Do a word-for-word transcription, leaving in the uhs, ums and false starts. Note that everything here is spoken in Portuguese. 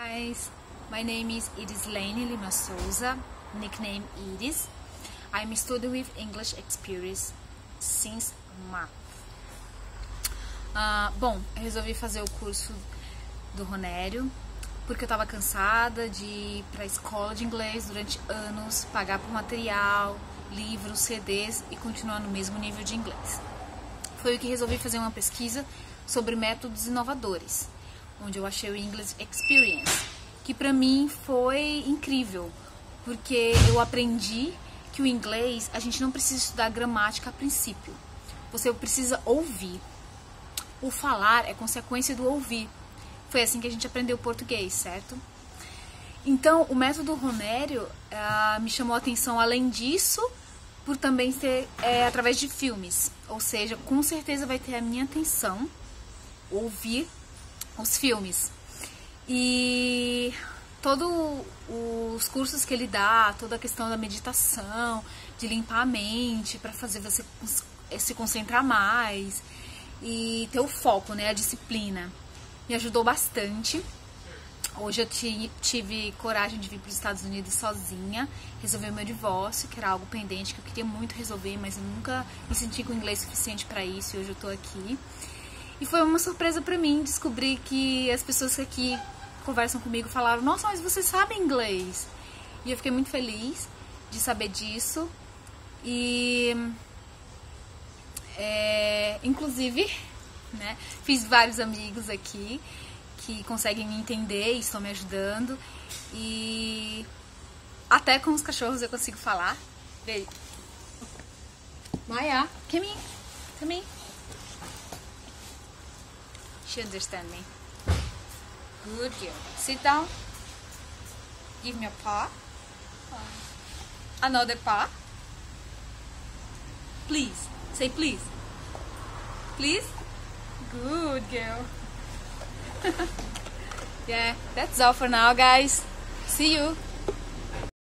Guys, my name is Iris Lane Lima Souza, nickname Iris. I'm studying with English Experience since March. Uh, bom, eu resolvi fazer o curso do Ronério porque eu tava cansada de ir pra escola de inglês durante anos, pagar por material, livros, C Ds e continuar no mesmo nível de inglês. Foi o que resolvi fazer uma pesquisa sobre métodos inovadores, onde eu achei o English Experience, que pra mim foi incrível, porque eu aprendi que o inglês, a gente não precisa estudar gramática a princípio. Você precisa ouvir. O falar é consequência do ouvir. Foi assim que a gente aprendeu o português, certo? Então, o método Ronério uh, me chamou a atenção, além disso, por também ser é, através de filmes. Ou seja, com certeza vai ter a minha atenção ouvir os filmes. E todos os cursos que ele dá, toda a questão da meditação, de limpar a mente para fazer você se concentrar mais e ter o foco, né, a disciplina, me ajudou bastante. Hoje eu tive coragem de vir para os Estados Unidos sozinha, resolver meu divórcio, que era algo pendente que eu queria muito resolver, mas eu nunca me senti com inglês suficiente para isso, e hoje eu tô aqui. E foi uma surpresa pra mim descobrir que as pessoas que aqui conversam comigo falaram: nossa, mas você sabe inglês! E eu fiquei muito feliz de saber disso. E, é, inclusive, né, fiz vários amigos aqui que conseguem me entender e estão me ajudando. E até com os cachorros eu consigo falar. Veio. Maya, come here, come here. She understands me. Good girl. Sit down. Give me a paw. Another paw. Please. Say please. Please. Good girl. Yeah, that's all for now, guys. See you.